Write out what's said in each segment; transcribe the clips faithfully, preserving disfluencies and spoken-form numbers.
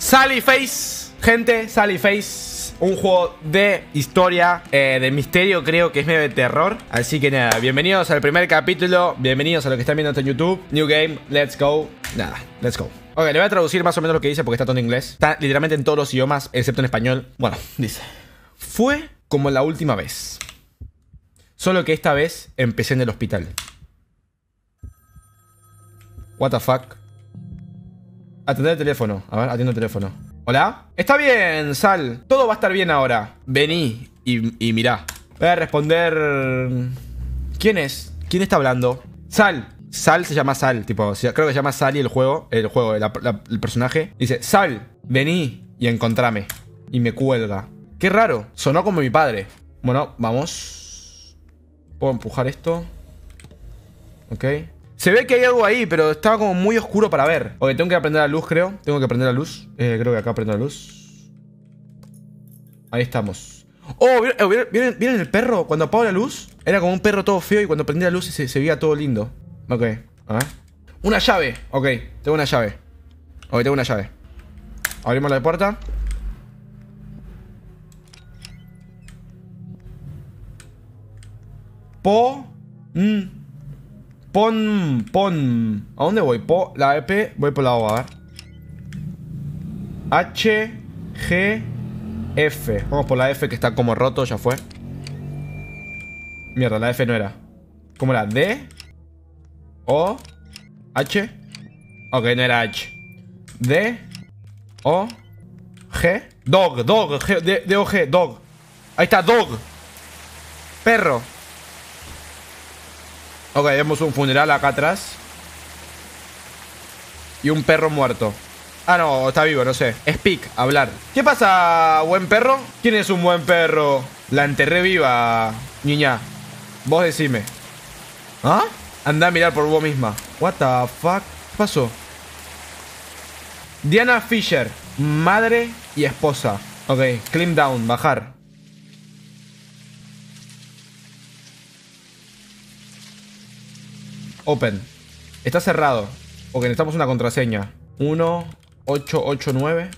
Sally Face, gente, Sally Face, un juego de historia, eh, de misterio, creo que es medio de terror. Así que nada, bienvenidos al primer capítulo, bienvenidos a los que están viendo esto en YouTube. New game, let's go, nada, let's go. Ok, le voy a traducir más o menos lo que dice porque está todo en inglés. Está literalmente en todos los idiomas, excepto en español. Bueno, dice: fue como la última vez, solo que esta vez empecé en el hospital. What the fuck. Atender el teléfono. A ver, atiendo el teléfono. ¿Hola? Está bien, Sal. Todo va a estar bien ahora. Vení y, y mirá. Voy a responder... ¿Quién es? ¿Quién está hablando? Sal. Sal se llama Sal. Tipo, creo que se llama Sal y el juego. El juego, la, la, el personaje. Dice, Sal, vení y encontrame. Y me cuelga. Qué raro. Sonó como mi padre. Bueno, vamos. Puedo empujar esto. Ok. Se ve que hay algo ahí, pero estaba como muy oscuro para ver. Ok, tengo que aprender la luz, creo. Tengo que aprender la luz. Eh, creo que acá aprendo la luz. Ahí estamos. Oh, ¿vieron, ¿vieron, ¿vieron el perro? Cuando apago la luz, era como un perro todo feo y cuando prendí la luz se, se veía todo lindo. Ok, a ver. Una llave. Ok, tengo una llave. Ok, tengo una llave. Abrimos la puerta. Po. Mm. Pon, pon. ¿A dónde voy? Po, la E P. Voy por la O, a ver. H, G, F. Vamos por la F que está como roto, ya fue. Mierda, la F no era. ¿Cómo era? D, O, H. Ok, no era H. D, O, G. Dog, dog, G, D, D, O, G, dog. Ahí está, dog. Perro. Ok, vemos un funeral acá atrás. Y un perro muerto. Ah, no, está vivo, no sé. Speak, hablar. ¿Qué pasa, buen perro? ¿Quién es un buen perro? La enterré viva, niña. Vos decime. ¿Ah? Andá a mirar por vos misma. What the fuck? ¿Qué pasó? Diana Fisher, madre y esposa. Ok, climb down, bajar. Open. Está cerrado. Ok, necesitamos una contraseña. uno ocho ocho nueve.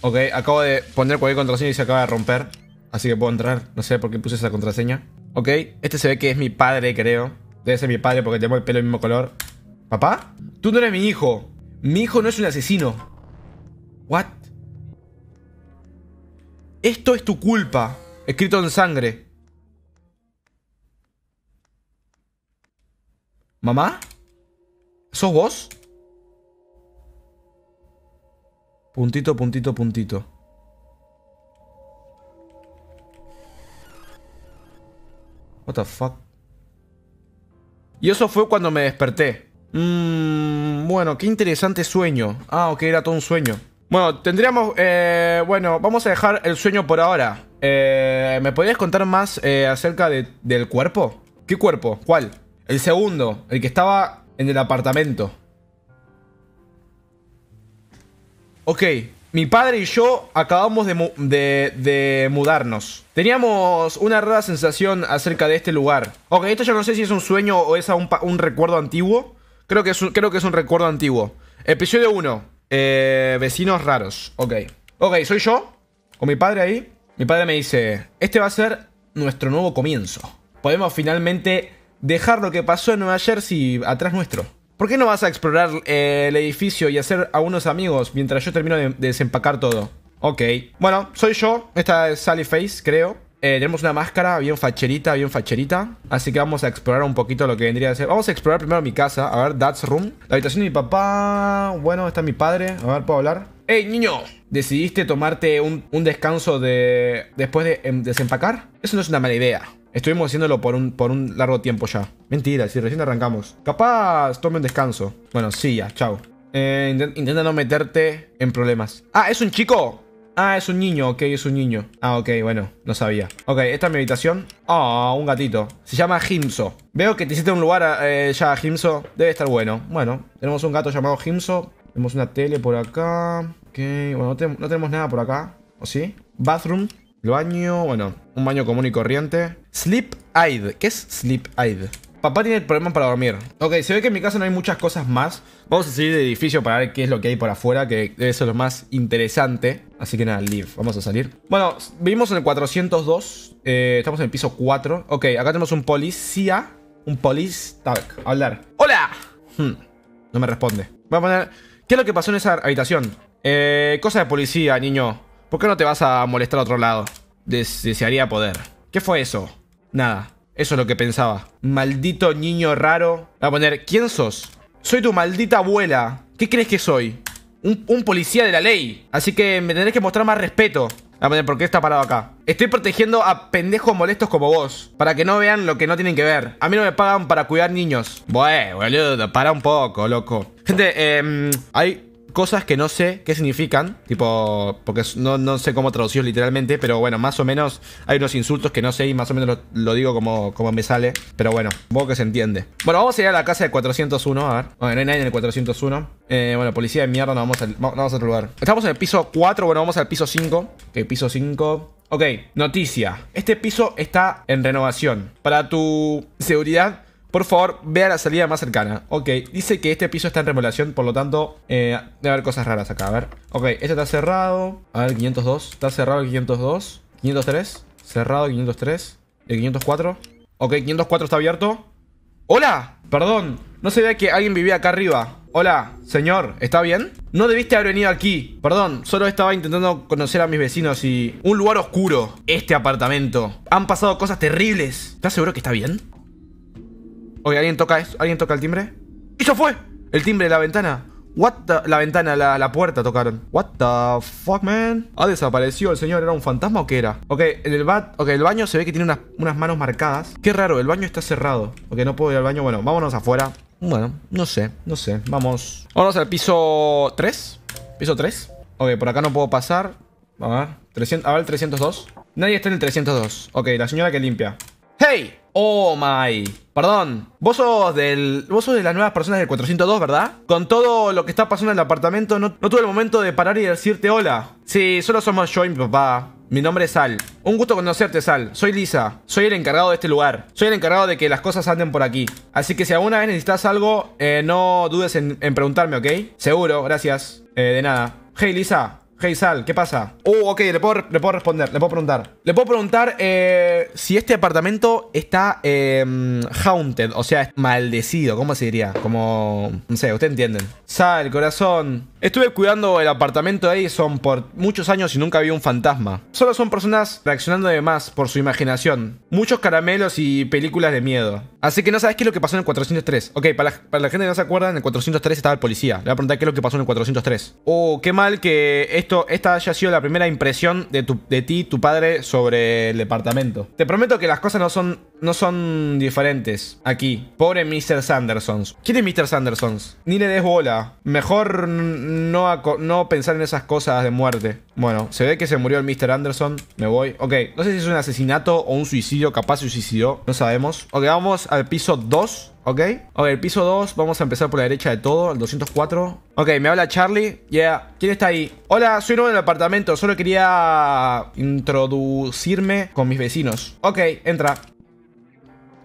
Ok, acabo de poner cualquier contraseña y se acaba de romper. Así que puedo entrar. No sé por qué puse esa contraseña. Ok, este se ve que es mi padre, creo. Debe ser mi padre porque tengo el pelo del mismo color. ¿Papá? Tú no eres mi hijo. Mi hijo no es un asesino. What? Esto es tu culpa. Escrito en sangre. ¿Mamá? ¿Sos vos? Puntito, puntito, puntito. What the fuck. Y eso fue cuando me desperté. Mmm... Bueno, qué interesante sueño. Ah, ok, era todo un sueño. Bueno, tendríamos... Eh, bueno, vamos a dejar el sueño por ahora. Eh, ¿Me podrías contar más eh, acerca de, del cuerpo? ¿Qué cuerpo? ¿Cuál? El segundo, el que estaba en el apartamento. Ok, mi padre y yo acabamos de, mu de, de mudarnos. Teníamos una rara sensación acerca de este lugar. Ok, esto yo no sé si es un sueño o es un, un recuerdo antiguo. Creo que es un, creo que es un recuerdo antiguo. Episodio uno. Eh, vecinos raros. Ok. Ok, soy yo con mi padre ahí. Mi padre me dice, este va a ser nuestro nuevo comienzo. Podemos finalmente... dejar lo que pasó en Nueva Jersey atrás nuestro. ¿Por qué no vas a explorar eh, el edificio y hacer a unos amigos mientras yo termino de desempacar todo? Ok. Bueno, soy yo. Esta es Sally Face, creo. Eh, tenemos una máscara bien facherita, bien facherita. Así que vamos a explorar un poquito lo que vendría a ser. Vamos a explorar primero mi casa. A ver, Dad's Room. La habitación de mi papá. Bueno, está mi padre. A ver, ¿puedo hablar? ¡Ey, niño! ¿Decidiste tomarte un, un descanso de después de em, desempacar? Eso no es una mala idea. Estuvimos haciéndolo por un, por un largo tiempo ya. Mentira, si recién arrancamos. Capaz tome un descanso. Bueno, sí, ya, chao. eh, intent Intenta no meterte en problemas. ¡Ah, es un chico! Ah, es un niño, ok, es un niño. Ah, ok, bueno, no sabía. Ok, esta es mi habitación. Ah, oh, un gatito. Se llama Himso. Veo que te hiciste un lugar eh, ya, Himso. Debe estar bueno. Bueno, tenemos un gato llamado Himso. Tenemos una tele por acá. Ok, bueno, no, te no tenemos nada por acá. ¿O sí? Bathroom. El baño, bueno, un baño común y corriente. Sleep Aid. ¿Qué es Sleep Aid? Papá tiene problemas para dormir. Ok, se ve que en mi casa no hay muchas cosas más. Vamos a salir del edificio para ver qué es lo que hay por afuera, que eso es lo más interesante. Así que nada, leave. Vamos a salir. Bueno, vivimos en el cuatrocientos dos. Eh, estamos en el piso cuatro. Ok, acá tenemos un policía. Un police. Hablar. ¡Hola! Hmm, no me responde. Voy a poner... ¿Qué es lo que pasó en esa habitación? Eh, cosa de policía, niño. ¿Por qué no te vas a molestar a otro lado? Des- desearía poder. ¿Qué fue eso? Nada. Eso es lo que pensaba. Maldito niño raro. Voy a poner, ¿quién sos? Soy tu maldita abuela. ¿Qué crees que soy? Un, un policía de la ley. Así que me tendré que mostrar más respeto. Voy a poner, ¿por qué está parado acá? Estoy protegiendo a pendejos molestos como vos, para que no vean lo que no tienen que ver. A mí no me pagan para cuidar niños. Bueno, boludo, para un poco, loco. Gente, eh, hay... cosas que no sé qué significan. Tipo, porque no, no sé cómo traducirlos literalmente. Pero bueno, más o menos hay unos insultos que no sé y más o menos lo, lo digo como, como me sale. Pero bueno, supongo que se entiende. Bueno, vamos a ir a la casa del cuatrocientos uno. A ver, bueno, no hay nadie en el cuatrocientos uno. eh, Bueno, policía de mierda, nos vamos, al, no, nos vamos a otro lugar. Estamos en el piso cuatro, bueno, vamos al piso cinco. Ok, piso cinco. Ok, noticia. Este piso está en renovación. Para tu seguridad, por favor, vea la salida más cercana. Ok, dice que este piso está en remodelación, por lo tanto, eh, debe haber cosas raras acá, a ver. Ok, este está cerrado. A ver, quinientos dos. Está cerrado el quinientos dos. quinientos tres. Cerrado el quinientos tres. El quinientos cuatro. Ok, quinientos cuatro está abierto. ¡Hola! Perdón, no sabía que alguien vivía acá arriba. Hola, señor, ¿está bien? No debiste haber venido aquí. Perdón, solo estaba intentando conocer a mis vecinos y... Un lugar oscuro, este apartamento. Han pasado cosas terribles. ¿Estás seguro que está bien? Oye, ¿alguien toca eso? ¿Alguien toca el timbre? ¡Y ya fue! El timbre, la ventana. What the... La ventana, la, la puerta tocaron. What the fuck, man. Ah, desapareció el señor. ¿Era un fantasma o qué era? Ok, en el, ba... okay, el baño se ve que tiene unas, unas manos marcadas. Qué raro, el baño está cerrado. Ok, no puedo ir al baño. Bueno, vámonos afuera. Bueno, no sé, no sé. Vamos. Vámonos al piso tres. Piso tres. Ok, por acá no puedo pasar. A ver, trescientos... a ver el trescientos dos. Nadie está en el trescientos dos. Ok, la señora que limpia. ¡Hey! Oh my. Perdón. Vos sos del... Vos sos de las nuevas personas del cuatrocientos dos, ¿verdad? Con todo lo que está pasando en el apartamento, no, no tuve el momento de parar y decirte hola. Sí, solo somos yo y mi papá. Mi nombre es Sal. Un gusto conocerte, Sal. Soy Lisa. Soy el encargado de este lugar. Soy el encargado de que las cosas anden por aquí. Así que si alguna vez necesitas algo, eh, no dudes en, en preguntarme, ¿ok? Seguro, gracias. Eh, de nada. Hey, Lisa. Hey, Sal, ¿qué pasa? Oh, ok, le puedo, le puedo responder, le puedo preguntar. Le puedo preguntar eh, si este apartamento está eh, haunted, o sea, maldecido, ¿cómo se diría? Como, no sé, ustedes entienden. Sal, corazón, estuve cuidando el apartamento de Edison por muchos años y nunca vi un fantasma. Solo son personas reaccionando de más por su imaginación. Muchos caramelos y películas de miedo. Así que no sabes qué es lo que pasó en el cuatrocientos tres. Ok, para la, para la gente que no se acuerda, en el cuatrocientos tres estaba el policía. Le voy a preguntar qué es lo que pasó en el cuatrocientos tres. Oh, qué mal que... Este Esta haya sido la primera impresión de, tu, de ti, tu padre, sobre el departamento. Te prometo que las cosas no son, no son diferentes aquí. Pobre míster Sanderson. ¿Quién es míster Sanderson? Ni le des bola. Mejor no, no pensar en esas cosas de muerte. Bueno, se ve que se murió el míster Anderson. Me voy. Ok, no sé si es un asesinato o un suicidio. Capaz se suicidó. No sabemos. Ok, vamos al piso dos. Ok, ok, el piso dos, vamos a empezar por la derecha de todo, el doscientos cuatro. Ok, me habla Charlie, yeah, ¿quién está ahí? Hola, soy nuevo en el apartamento, solo quería introducirme con mis vecinos. Ok, entra.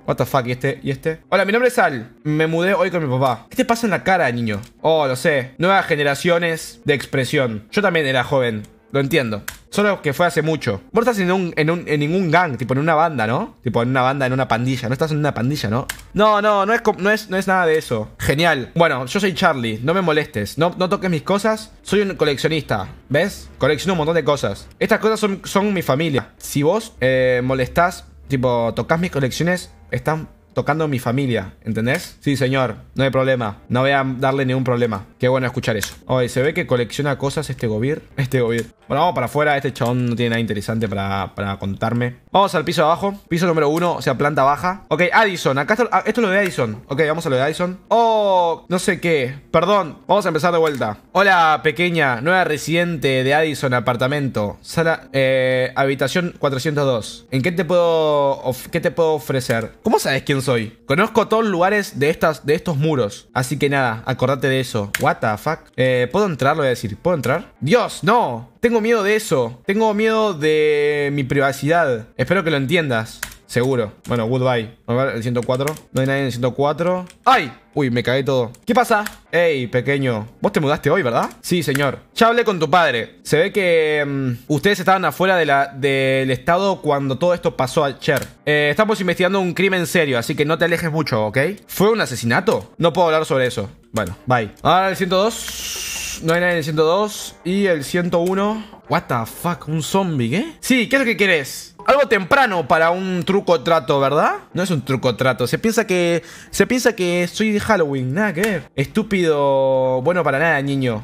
What the fuck, ¿y este? ¿Y este? Hola, mi nombre es Sal, me mudé hoy con mi papá. ¿Qué te pasa en la cara, niño? Oh, lo sé, nuevas generaciones de expresión. Yo también era joven, lo entiendo. Solo que fue hace mucho. Vos no estás en, un, en, un, en ningún gang, tipo en una banda, ¿no? Tipo en una banda, en una pandilla. No estás en una pandilla, ¿no? No, no, no es, no es, no es nada de eso. Genial. Bueno, yo soy Charlie. No me molestes. No, no toques mis cosas. Soy un coleccionista. ¿Ves? Colecciono un montón de cosas. Estas cosas son, son mi familia. Si vos eh, molestás, tipo, tocas mis colecciones, están... tocando mi familia, ¿entendés? Sí, señor, no hay problema. No voy a darle ningún problema. Qué bueno escuchar eso. Oye, se ve que colecciona cosas este gobir. Este gobir. Bueno, vamos para afuera. Este chabón no tiene nada interesante para, para contarme. Vamos al piso de abajo. Piso número uno, o sea, planta baja. Ok, Addison. Acá está, esto es lo de Addison. Ok, vamos a lo de Addison. Oh, no sé qué. Perdón, vamos a empezar de vuelta. Hola, pequeña. Nueva residente de Addison, apartamento. Sala, eh, habitación cuatrocientos dos. ¿En qué te puedo, of, qué te puedo ofrecer? ¿Cómo sabes quién soy? Soy. Conozco todos los lugares de, estas, de estos muros. Así que nada, acordate de eso. What the fuck. Eh, ¿puedo entrar? Lo voy a decir. ¿Puedo entrar? ¡Dios, no! Tengo miedo de eso. Tengo miedo de mi privacidad. Espero que lo entiendas. Seguro. Bueno, goodbye. Vamos a ver el ciento cuatro. No hay nadie en el ciento cuatro. ¡Ay! Uy, me caí todo. ¿Qué pasa? Ey, pequeño. Vos te mudaste hoy, ¿verdad? Sí, señor. Ya hablé con tu padre. Se ve que um, ustedes estaban afuera de la, del estado cuando todo esto pasó al Cher. Eh, estamos investigando un crimen serio, así que no te alejes mucho, ¿ok? ¿Fue un asesinato? No puedo hablar sobre eso. Bueno, bye. Ahora el ciento dos. No hay nadie en el ciento dos. Y el ciento uno. What the fuck, un zombie, ¿qué? Sí, ¿qué es lo que querés? Algo temprano para un truco trato, ¿verdad? No es un truco trato. Se piensa que... Se piensa que soy de Halloween. Nada que ver. Estúpido... Bueno, para nada, niño.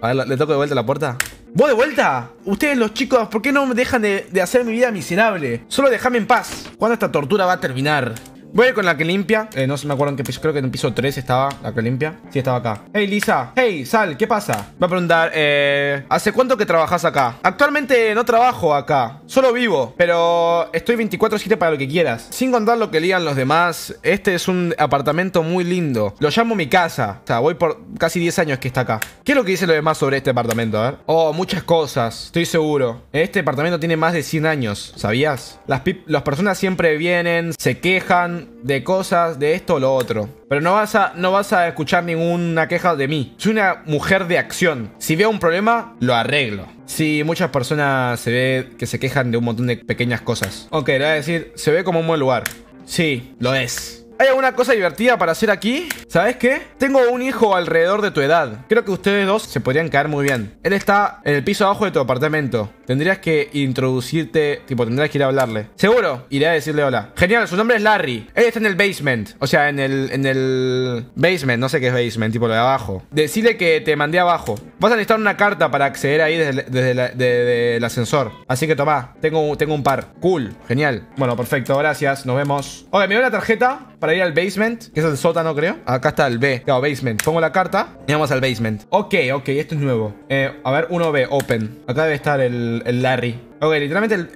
A ver, ¿le toco de vuelta la puerta? ¿Vos de vuelta? Ustedes los chicos, ¿por qué no me dejan de, de hacer mi vida miserable? Solo déjame en paz. ¿Cuándo esta tortura va a terminar? Voy a ir con la que limpia. Eh, no se me acuerdo en qué piso. Creo que en el piso tres estaba la que limpia. Sí, estaba acá. Hey, Lisa. Hey, Sal, ¿qué pasa? Va a preguntar, eh... ¿hace cuánto que trabajas acá? Actualmente no trabajo acá. Solo vivo. Pero estoy veinticuatro siete para lo que quieras. Sin contar lo que digan los demás. Este es un apartamento muy lindo. Lo llamo mi casa. O sea, voy por casi diez años que está acá. ¿Qué es lo que dicen los demás sobre este apartamento? A ver. Oh, muchas cosas. Estoy seguro. Este apartamento tiene más de cien años. ¿Sabías? Las, las personas siempre vienen, se quejan de cosas, de esto o lo otro. Pero no vas a, no vas a escuchar ninguna queja de mí. Soy una mujer de acción. Si veo un problema, lo arreglo. Sí, muchas personas se ve que se quejan de un montón de pequeñas cosas. Ok, le voy a decir, se ve como un buen lugar. Sí, lo es. ¿Hay alguna cosa divertida para hacer aquí? ¿Sabes qué? Tengo un hijo alrededor de tu edad. Creo que ustedes dos se podrían caer muy bien. Él está en el piso abajo de tu apartamento. Tendrías que introducirte... Tipo, tendrías que ir a hablarle. Seguro, iré a decirle hola. Genial, su nombre es Larry. Él está en el basement. O sea, en el... En el... Basement, no sé qué es basement. Tipo, lo de abajo. Decirle que te mandé abajo. Vas a necesitar una carta para acceder ahí desde, desde, la, desde el ascensor. Así que tomá. Tengo, tengo un par. Cool, genial. Bueno, perfecto, gracias. Nos vemos. Ok, me dio la tarjeta para ir al basement, que es el sótano, creo. Acá está el B. Claro, basement. Pongo la carta y vamos al basement. Ok, ok, esto es nuevo. Eh, a ver, uno B, open. Acá debe estar el, el Larry. Ok, literalmente el...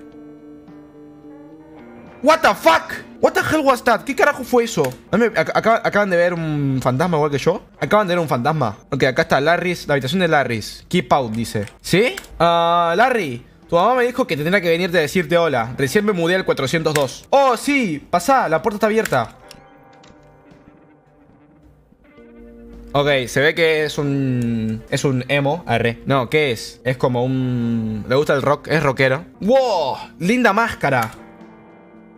What the fuck? What the hell was that? ¿Qué carajo fue eso? Acab acaban de ver un fantasma igual que yo. Acaban de ver un fantasma. Ok, acá está Larry's, la habitación de Larry's. Keep out, dice. ¿Sí? Ah, uh, Larry... Tu mamá me dijo que te tendría que venirte a decirte hola. Recién me mudé al cuatrocientos dos. Oh, sí, pasá, la puerta está abierta. Ok, se ve que es un... Es un emo. Arre. No, ¿qué es? Es como un... Le gusta el rock, es rockero. ¡Wow! ¡Linda máscara!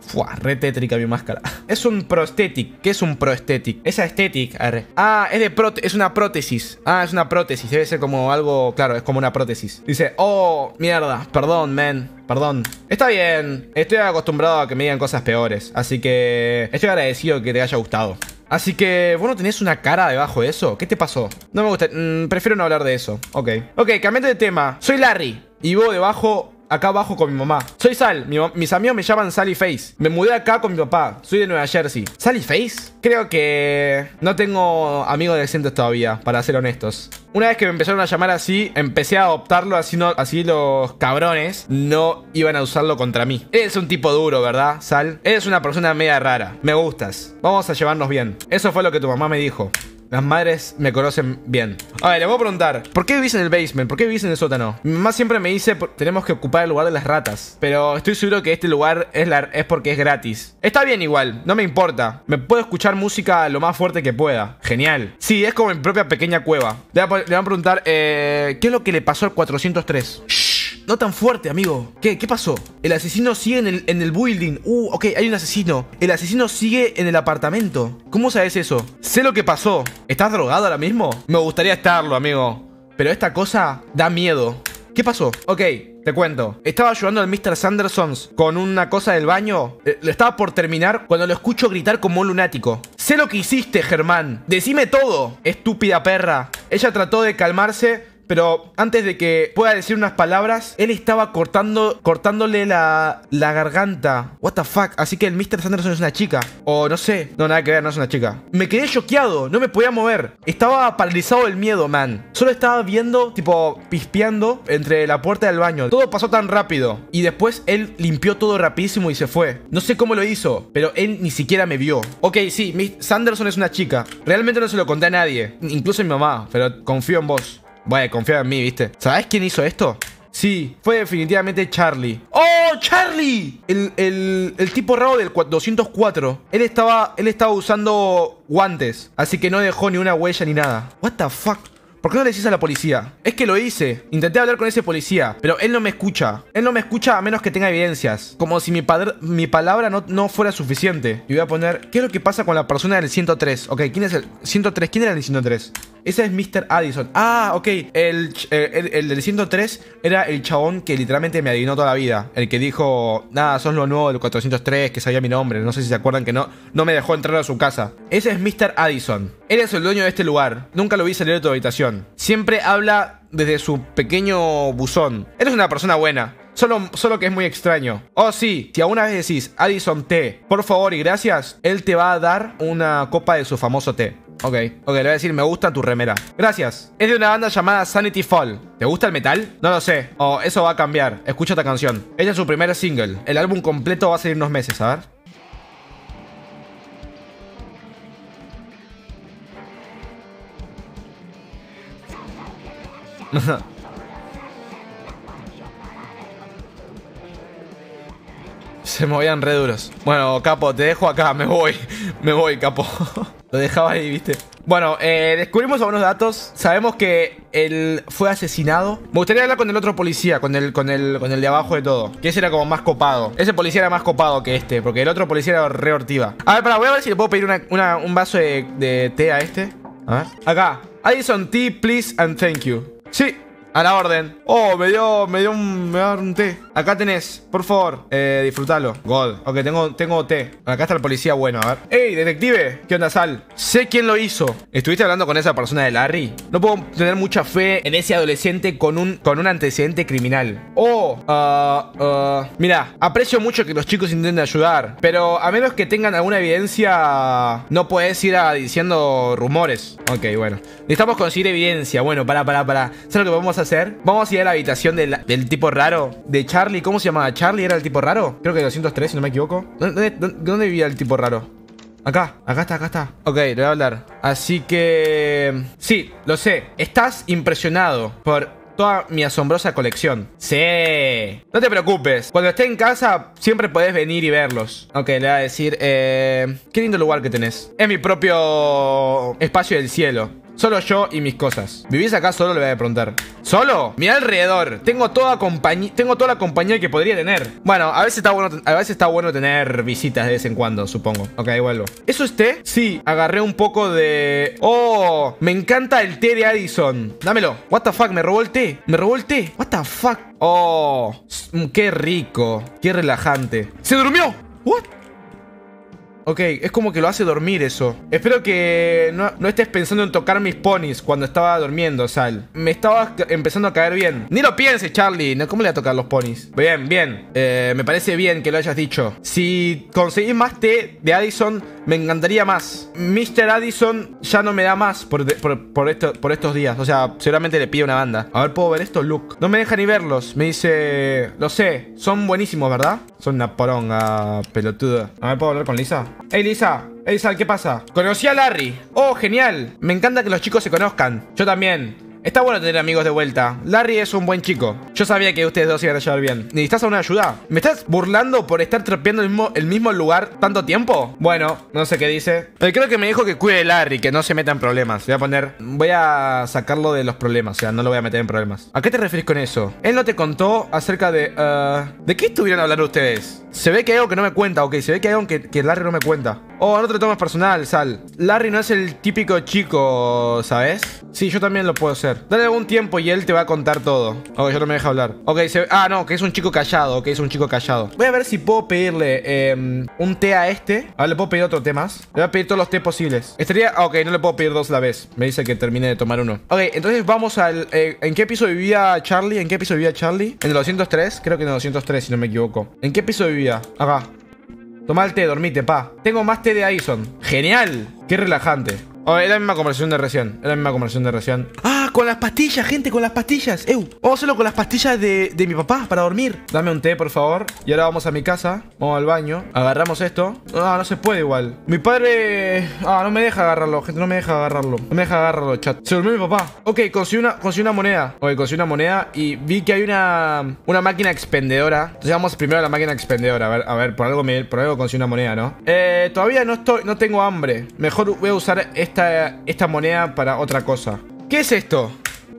Fua, re tétrica mi máscara. Es un prosthetic. ¿Qué es un prosthetic? Es aesthetic. Arre. Ah, es de prote es una prótesis. Ah, es una prótesis. Debe ser como algo... Claro, es como una prótesis. Dice, oh, mierda. Perdón, man. Perdón. Está bien. Estoy acostumbrado a que me digan cosas peores. Así que... Estoy agradecido que te haya gustado. Así que... ¿Vos no tenés una cara debajo de eso? ¿Qué te pasó? No me gusta... Mm, prefiero no hablar de eso. Ok. Ok, cambiate de tema. Soy Larry. Y vos debajo... Acá abajo con mi mamá. Soy Sal. Mi, mis amigos me llaman Sally Face. Me mudé acá con mi papá. Soy de Nueva Jersey. ¿Sally Face? Creo que... No tengo amigos decentes todavía, para ser honestos. Una vez que me empezaron a llamar así, empecé a adoptarlo. Así, no, así los cabrones no iban a usarlo contra mí. Eres un tipo duro, ¿verdad, Sal? Eres una persona media rara. Me gustas. Vamos a llevarnos bien. Eso fue lo que tu mamá me dijo. Las madres me conocen bien. A ver, le voy a preguntar, ¿por qué vivís en el basement? ¿Por qué vivís en el sótano? Mi mamá siempre me dice, tenemos que ocupar el lugar de las ratas. Pero estoy seguro que este lugar es, la, es porque es gratis. Está bien igual, no me importa. Me puedo escuchar música lo más fuerte que pueda. Genial. Sí, es como mi propia pequeña cueva. Le voy a, le voy a preguntar, eh, ¿qué es lo que le pasó al cuatrocientos tres? Shh, no tan fuerte, amigo. ¿Qué? ¿Qué pasó? El asesino sigue en el, en el building. Uh, ok, hay un asesino. El asesino sigue en el apartamento. ¿Cómo sabes eso? Sé lo que pasó. ¿Estás drogado ahora mismo? Me gustaría estarlo, amigo. Pero esta cosa da miedo. ¿Qué pasó? Ok, te cuento. Estaba ayudando al mister Sanderson con una cosa del baño. Eh, lo estaba por terminar cuando lo escucho gritar como un lunático. Sé lo que hiciste, Germán. Decime todo, estúpida perra. Ella trató de calmarse... Pero antes de que pueda decir unas palabras, él estaba cortando, cortándole la, la garganta. What the fuck. Así que el mister Sanderson es una chica. O no sé. No, nada que ver, no es una chica. Me quedé choqueado. No me podía mover. Estaba paralizado del miedo, man. Solo estaba viendo, tipo, pispeando entre la puerta del baño. Todo pasó tan rápido. Y después él limpió todo rapidísimo y se fue. No sé cómo lo hizo, pero él ni siquiera me vio. Ok, sí, miss Sanderson es una chica. Realmente no se lo conté a nadie. Incluso a mi mamá. Pero confío en vos. Bueno, confía en mí, ¿viste? ¿Sabés quién hizo esto? Sí, fue definitivamente Charlie. ¡Oh, Charlie! El, el, el tipo raro del doscientos cuatro. Él estaba, él estaba usando guantes, así que no dejó ni una huella ni nada. What the fuck? ¿Por qué no le decís a la policía? Es que lo hice. Intenté hablar con ese policía, pero él no me escucha. Él no me escucha a menos que tenga evidencias. Como si mi, mi palabra no, no fuera suficiente. Y voy a poner... ¿Qué es lo que pasa con la persona del ciento tres? Ok, ¿quién es el ciento tres? ¿Quién era el ciento tres? Ese es mister Addison. Ah, ok. El, el, el del ciento tres era el chabón que literalmente me adivinó toda la vida. El que dijo, nada, sos lo nuevo del cuatrocientos tres, que sabía mi nombre. No sé si se acuerdan que no, no me dejó entrar a su casa. Ese es mister Addison. Él es el dueño de este lugar. Nunca lo vi salir de tu habitación. Siempre habla desde su pequeño buzón. Él es una persona buena. Solo, solo que es muy extraño. Oh sí, si alguna vez decís Addison té, por favor y gracias, él te va a dar una copa de su famoso té. Ok, ok, le voy a decir, me gusta tu remera. Gracias. Es de una banda llamada Sanity Fall. ¿Te gusta el metal? No lo sé. Oh, eso va a cambiar. Escucha esta canción. Ella es su primer single. El álbum completo va a salir unos meses, a ver. Se movían re duros. Bueno, capo, te dejo acá, me voy. Me voy, capo. Lo dejaba ahí, viste. Bueno, eh, descubrimos algunos datos. Sabemos que él fue asesinado. Me gustaría hablar con el otro policía, con el, con el, con el de abajo de todo. Que ese era como más copado. Ese policía era más copado que este, porque el otro policía era re hortiva. A ver, pará, voy a ver si le puedo pedir una, una, un vaso de, de té a este. A ver. Acá. Addison tea, please and thank you. Sí. A la orden. Oh, me dio, me dio un, me dio un té. Acá tenés, por favor, eh, disfrútalo. God. Ok, tengo, tengo té. Acá está el policía bueno, a ver. Ey, detective, ¿qué onda, Sal? Sé quién lo hizo. ¿Estuviste hablando con esa persona de Larry? No puedo tener mucha fe en ese adolescente con un, con un antecedente criminal. Oh, uh, uh, mira, aprecio mucho que los chicos intenten ayudar, pero a menos que tengan alguna evidencia, no puedes ir a, diciendo rumores. Ok, bueno. Necesitamos conseguir evidencia. Bueno, pará, pará, pará. ¿Sabes lo que vamos a hacer? Vamos a ir a la habitación de la, del tipo raro, de Charlie. ¿Cómo se llamaba? ¿Charlie era el tipo raro? Creo que doscientos tres, si no me equivoco. ¿Dónde, dónde, dónde vivía el tipo raro? Acá, acá está, acá está. Ok, le voy a hablar. Así que... sí, lo sé. Estás impresionado por... toda mi asombrosa colección. Sí. No te preocupes. Cuando esté en casa, siempre podés venir y verlos. Ok, le voy a decir, eh, qué lindo lugar que tenés. Es mi propio espacio del cielo. Solo yo y mis cosas. ¿Vivís acá solo? Le voy a preguntar. ¿Solo? Mirá alrededor. Tengo toda compañía. Tengo toda la compañía que podría tener. Bueno, a veces está bueno, a veces está bueno tener visitas de vez en cuando, supongo. Ok, vuelvo. ¿Eso es té? Sí, agarré un poco de... oh, me encanta el té de Addison. Dámelo. What the fuck, me robó el té. Me robó el té. What the fuck. Oh, qué rico. Qué relajante. ¡Se durmió! What? Ok, es como que lo hace dormir eso. Espero que no, no estés pensando en tocar mis ponis cuando estaba durmiendo, Sal. Me estaba empezando a caer bien. Ni lo pienses, Charlie. ¿Cómo le voy a tocar los ponis? Bien, bien. Eh, me parece bien que lo hayas dicho. Si conseguís más té de Addison, me encantaría más. mister Addison ya no me da más por, de, por, por, esto, por estos días. O sea, seguramente le pide una banda. A ver, ¿puedo ver esto? Luke. No me deja ni verlos. Me dice... lo sé. Son buenísimos, ¿verdad? Son una poronga pelotuda. A ver, ¿puedo hablar con Lisa? Hey, Lisa. Hey, Sal, ¿qué pasa? Conocí a Larry. Oh, genial. Me encanta que los chicos se conozcan. Yo también. Está bueno tener amigos de vuelta. Larry es un buen chico. Yo sabía que ustedes dos iban a llevar bien. ¿Necesitas alguna ayuda? ¿Me estás burlando por estar trapeando el mismo, el mismo lugar tanto tiempo? Bueno, no sé qué dice. Pero creo que me dijo que cuide a Larry, que no se meta en problemas. Voy a poner... voy a sacarlo de los problemas. O sea, no lo voy a meter en problemas. ¿A qué te refieres con eso? Él no te contó acerca de... Uh, ¿de qué estuvieron hablando ustedes? Se ve que hay algo que no me cuenta. Ok, se ve que hay algo que, que Larry no me cuenta. Oh, no te lo tomas personal, Sal. Larry no es el típico chico, ¿sabes? Sí, yo también lo puedo hacer. Dale algún tiempo y él te va a contar todo. Ok, yo no me deja hablar. Ok, se ve... ah, no, que es un chico callado. Ok, es un chico callado. Voy a ver si puedo pedirle eh, un té a este. A ver, ¿le puedo pedir otro té más? Le voy a pedir todos los té posibles. Estaría... ok, no le puedo pedir dos a la vez. Me dice que termine de tomar uno. Ok, entonces vamos al... Eh, ¿en qué piso vivía Charlie? ¿En qué piso vivía Charlie? En el doscientos tres. Creo que en el doscientos tres, si no me equivoco. ¿En qué piso vivía? Acá. Toma el té, dormite, pa. Tengo más té de Addison. ¡Genial! ¡Qué relajante! Oh, es la misma conversación de recién. Es la misma conversación de recién. ¡Ah! con las pastillas, gente, con las pastillas. Ew. Vamos a hacerlo con las pastillas de, de mi papá para dormir. Dame un té, por favor. Y ahora vamos a mi casa. Vamos al baño. Agarramos esto. Ah, no se puede igual. Mi padre... Ah, no me deja agarrarlo, gente. No me deja agarrarlo. No me deja agarrarlo, chat. Se durmió mi papá. Ok, conseguí una, conseguí una moneda. Ok, conseguí una moneda. Y vi que hay una... Una máquina expendedora. Entonces vamos primero a la máquina expendedora. A ver, a ver, por algo, me, por algo conseguí una moneda, ¿no? Eh, todavía no estoy... No tengo hambre. Mejor voy a usar esta, esta moneda para otra cosa. ¿Qué es esto?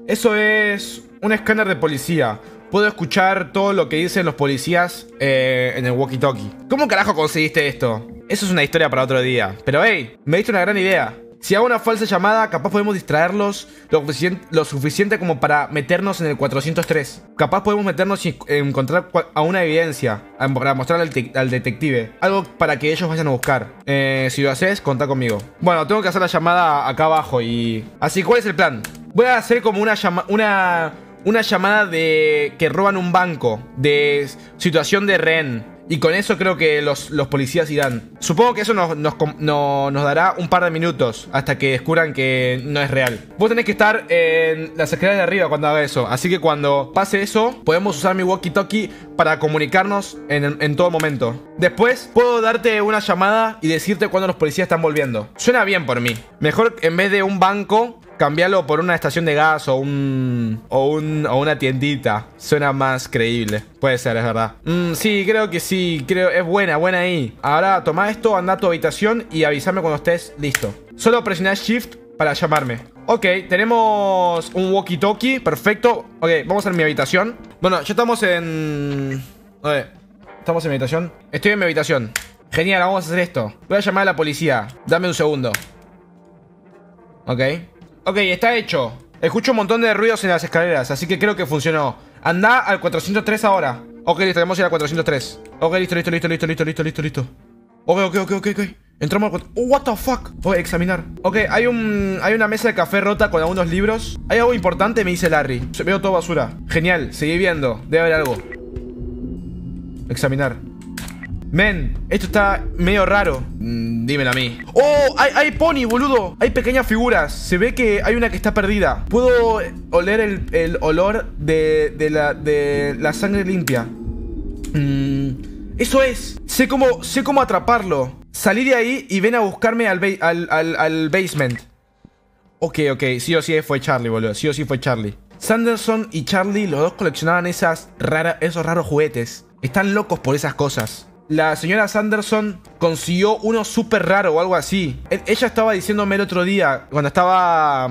Eso es un escáner de policía. Puedo escuchar todo lo que dicen los policías eh, en el walkie-talkie. ¿Cómo carajo conseguiste esto? Eso es una historia para otro día. Pero hey, me diste una gran idea. Si hago una falsa llamada, capaz podemos distraerlos lo suficiente, lo suficiente como para meternos en el cuatrocientos tres. Capaz podemos meternos y encontrar a una evidencia para mostrarle al, al detective. Algo para que ellos vayan a buscar. Eh, si lo haces, contá conmigo. Bueno, tengo que hacer la llamada acá abajo y... Así, ¿cuál es el plan? Voy a hacer como una llama... Una... Una llamada de... Que roban un banco. De situación de rehén. Y con eso creo que los, los policías irán. Supongo que eso nos, nos, no, nos dará un par de minutos hasta que descubran que no es real. Vos tenés que estar en las escaleras de arriba cuando haga eso. Así que cuando pase eso, podemos usar mi walkie-talkie para comunicarnos en, en todo momento. Después puedo darte una llamada y decirte cuándo los policías están volviendo. Suena bien por mí. Mejor en vez de un banco, cambiarlo por una estación de gas o un, o un... o una tiendita. Suena más creíble. Puede ser, es verdad. Mm, sí, creo que sí. Creo es buena, buena ahí. Ahora toma esto, anda a tu habitación y avísame cuando estés listo. Solo presioná Shift para llamarme. Ok, tenemos un walkie-talkie. Perfecto. Ok, vamos a mi habitación. Bueno, ya estamos en... A ver, estamos en mi habitación. Estoy en mi habitación. Genial, vamos a hacer esto. Voy a llamar a la policía. Dame un segundo. Ok. Ok, está hecho. Escucho un montón de ruidos en las escaleras, así que creo que funcionó. Andá al cuatrocientos tres ahora. Ok, listo, tenemos que ir al cuatrocientos tres. Ok, listo, listo, listo, listo, listo, listo, listo, listo. Ok, ok, ok, ok, ok. Entramos al... Oh, what the fuck. Voy a examinar. Ok, hay un... Hay una mesa de café rota con algunos libros. Hay algo importante, me dice Larry. Veo todo basura. Genial, seguí viendo. Debe haber algo. Examinar. Men, esto está medio raro. Mm, dímelo a mí. ¡Oh! Hay, hay pony, boludo. Hay pequeñas figuras. Se ve que hay una que está perdida. Puedo oler el, el olor de, de, la, de la sangre limpia. Mm, eso es. Sé cómo, sé cómo atraparlo. Salí de ahí y ven a buscarme al, ba al, al, al basement. Ok, ok. Sí o sí fue Charlie, boludo. Sí o sí fue Charlie. Sanderson y Charlie, los dos coleccionaban esas rara, esos raros juguetes. Están locos por esas cosas. La señora Sanderson consiguió uno súper raro o algo así. Ella estaba diciéndome el otro día, cuando estaba,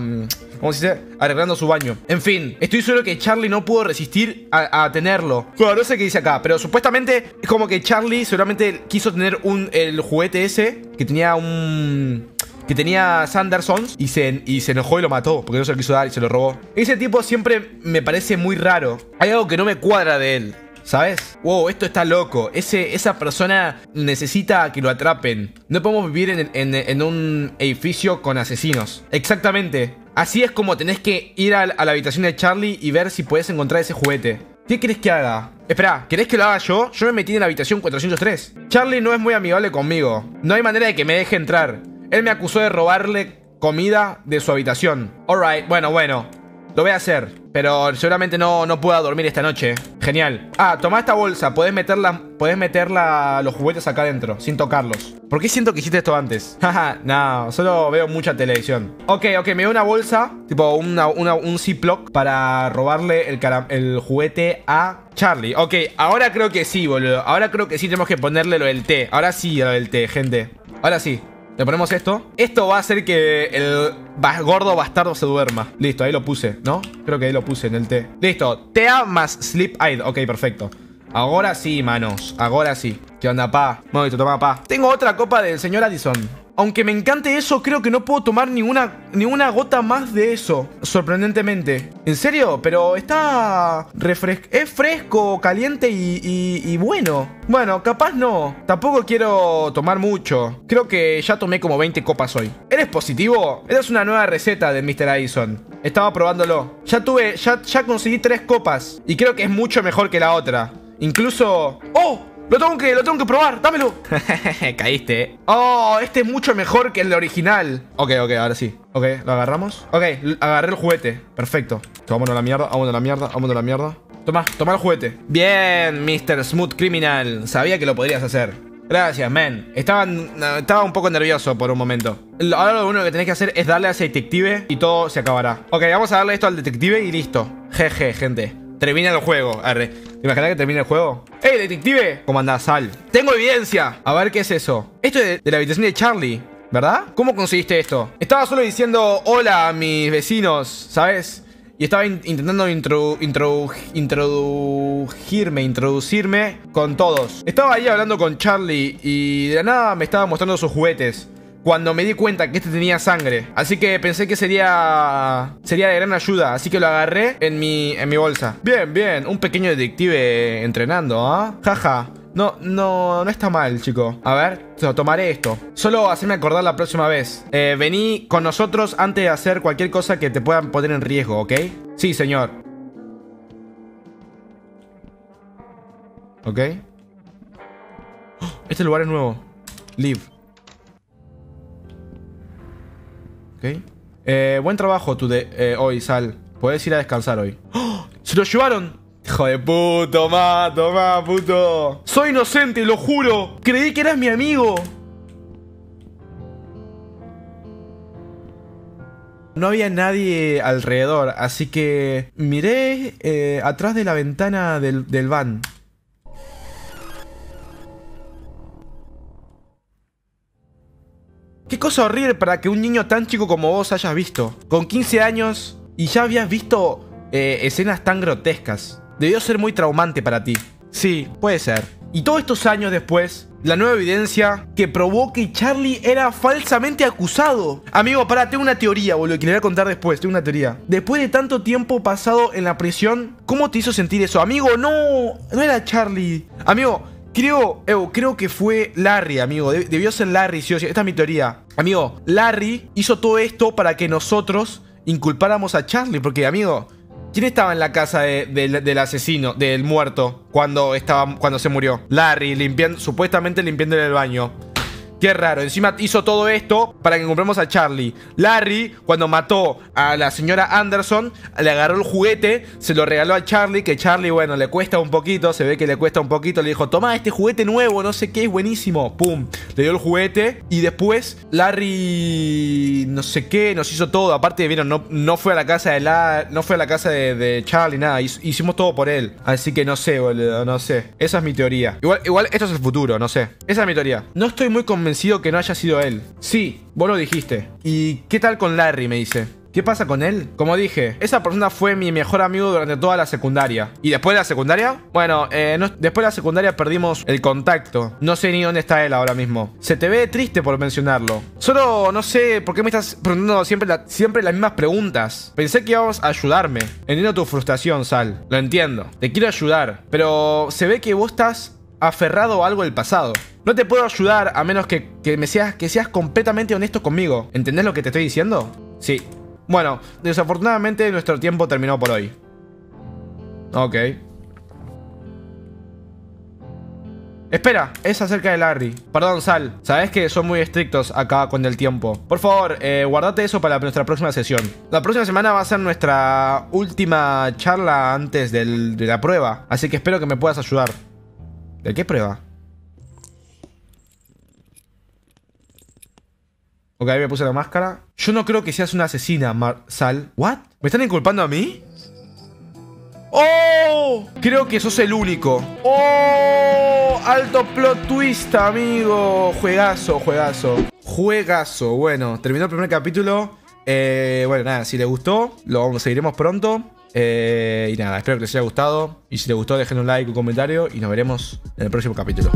¿cómo se dice?, arreglando su baño. En fin, estoy seguro que Charlie no pudo resistir a, a tenerlo. Claro, no sé qué dice acá, pero supuestamente es como que Charlie seguramente quiso tener un, el juguete ese que tenía un... Que tenía Sanderson y se, y se enojó y lo mató, porque no se lo quiso dar y se lo robó. Ese tipo siempre me parece muy raro. Hay algo que no me cuadra de él, ¿sabes? Wow, esto está loco. Ese, esa persona necesita que lo atrapen. No podemos vivir en, en, en un edificio con asesinos. Exactamente. Así es como tenés que ir a, a la habitación de Charlie y ver si podés encontrar ese juguete. ¿Qué querés que haga? Espera, ¿querés que lo haga yo? Yo me metí en la habitación cuatrocientos tres. Charlie no es muy amigable conmigo. No hay manera de que me deje entrar. Él me acusó de robarle comida de su habitación. Alright, bueno, bueno. Lo voy a hacer, pero seguramente no, no pueda dormir esta noche. Genial. Ah, tomá esta bolsa. Podés meter, la, podés meter la, los juguetes acá adentro, sin tocarlos. ¿Por qué siento que hiciste esto antes? Jaja, no, solo veo mucha televisión. Ok, ok, me dio una bolsa, tipo una, una, un Ziploc, para robarle el, el juguete a Charlie. Ok, ahora creo que sí, boludo. Ahora creo que sí tenemos que ponerle lo del té. Ahora sí, lo del té, gente. Ahora sí. Le ponemos esto. Esto va a hacer que el gordo bastardo se duerma. Listo, ahí lo puse, ¿no? Creo que ahí lo puse en el té. Listo, tea más sleep aid. Ok, perfecto. Ahora sí, manos. Ahora sí. ¿Qué onda, pa? No, listo, toma, pa. Tengo otra copa del señor Addison. Aunque me encante eso, creo que no puedo tomar ninguna, ninguna gota más de eso. Sorprendentemente. ¿En serio? Pero está... Refres es fresco, caliente y, y, y bueno. Bueno, capaz no. Tampoco quiero tomar mucho. Creo que ya tomé como veinte copas hoy. ¿Eres positivo? Esta es una nueva receta de mister Addison. Estaba probándolo. Ya tuve... Ya, ya conseguí tres copas. Y creo que es mucho mejor que la otra. Incluso... ¡Oh! Lo tengo que, lo tengo que probar, dámelo. Caíste. Oh, este es mucho mejor que el original. Ok, ok, ahora sí. Ok, lo agarramos. Ok, agarré el juguete, perfecto. Vámonos a la mierda, vámonos a la mierda, vámonos a la mierda. Toma, toma el juguete. Bien, mister Smooth Criminal. Sabía que lo podrías hacer. Gracias, man. Estaba, estaba un poco nervioso por un momento. Ahora lo único que tenés que hacer es darle a ese detective y todo se acabará. Ok, vamos a darle esto al detective y listo. Jeje, gente. Termina el juego, arre. ¿Te imaginas que termina el juego? ¡Ey, detective! ¿Cómo andás, Sal? ¡Tengo evidencia! A ver, ¿qué es eso? Esto es de la habitación de Charlie, ¿verdad? ¿Cómo conseguiste esto? Estaba solo diciendo hola a mis vecinos, ¿sabes? Y estaba in intentando introdu introdu introducirme, introducirme con todos. Estaba ahí hablando con Charlie y de la nada me estaba mostrando sus juguetes. Cuando me di cuenta que este tenía sangre, así que pensé que sería sería de gran ayuda, así que lo agarré en mi en mi bolsa. Bien, bien, un pequeño detective entrenando, ¿ah? ¿eh? Jaja. No, no, no está mal, chico. A ver, tomaré esto. Solo hacerme acordar la próxima vez. Eh, vení con nosotros antes de hacer cualquier cosa que te puedan poner en riesgo, ¿ok? Sí, señor. Ok. Este lugar es nuevo. Leave. Okay. Eh, buen trabajo tú de eh, hoy, Sal. Puedes ir a descansar hoy. ¡Oh! ¡Se lo llevaron! ¡Hijo de puto, ma! ¡Toma, puto! ¡Soy inocente, lo juro! ¡Creí que eras mi amigo! No había nadie alrededor, así que miré eh, atrás de la ventana del, del van. Qué cosa horrible para que un niño tan chico como vos hayas visto. Con quince años y ya habías visto eh, escenas tan grotescas. Debió ser muy traumante para ti. Sí, puede ser. Y todos estos años después, la nueva evidencia que probó que Charlie era falsamente acusado. Amigo, pará, tengo una teoría, boludo, que le voy a contar después. Tengo una teoría. Después de tanto tiempo pasado en la prisión, ¿cómo te hizo sentir eso? Amigo, no, no era Charlie. Amigo... Creo, eh, creo que fue Larry, amigo. Debió ser Larry, sí o sí. Esta es mi teoría. Amigo, Larry hizo todo esto para que nosotros inculpáramos a Charlie. Porque, amigo, ¿quién estaba en la casa de, de, del asesino, del muerto, cuando, estaba, cuando se murió? Larry, limpiando, supuestamente limpiándole el baño. Qué raro. Encima hizo todo esto para que compremos a Charlie. Larry, cuando mató a la señora Anderson, le agarró el juguete, se lo regaló a Charlie, que Charlie, bueno, le cuesta un poquito, se ve que le cuesta un poquito, le dijo, toma este juguete nuevo, no sé qué, es buenísimo. Pum, le dio el juguete y después Larry, no sé qué, nos hizo todo. Aparte, vieron, no, no fue a la casa de la, no fue a la casa de, de Charlie, nada, hicimos todo por él. Así que no sé, boludo, no sé. Esa es mi teoría. Igual, igual esto es el futuro, no sé. Esa es mi teoría. No estoy muy convencido que no haya sido él. Sí, vos lo dijiste. ¿Y qué tal con Larry? Me dice. ¿Qué pasa con él? Como dije, esa persona fue mi mejor amigo durante toda la secundaria. ¿Y después de la secundaria? Bueno, eh, no, después de la secundaria perdimos el contacto. No sé ni dónde está él ahora mismo. Se te ve triste por mencionarlo. Solo no sé por qué me estás preguntando siempre, la, siempre las mismas preguntas. Pensé que ibas a ayudarme. Entiendo tu frustración, Sal. Lo entiendo. Te quiero ayudar. Pero se ve que vos estás aferrado a algo del pasado. No te puedo ayudar a menos que, que me seas, que seas completamente honesto conmigo. ¿Entendés lo que te estoy diciendo? Sí. Bueno, desafortunadamente nuestro tiempo terminó por hoy. Ok. Espera, es acerca de Larry. Perdón, Sal. Sabes que son muy estrictos acá con el tiempo. Por favor, eh, guardate eso para nuestra próxima sesión. La próxima semana va a ser nuestra última charla antes del, de la prueba. Así que espero que me puedas ayudar. ¿De qué prueba? Ok, me puse la máscara. Yo no creo que seas una asesina, Mar Sal. ¿What? ¿Me están inculpando a mí? ¡Oh! Creo que sos el único. ¡Oh! Alto plot twist, amigo. Juegazo, juegazo. Juegazo. Bueno, terminó el primer capítulo. Eh, bueno, nada, si les gustó, lo seguiremos pronto. Eh, y nada, espero que les haya gustado. Y si les gustó, dejen un like, un comentario. Y nos veremos en el próximo capítulo.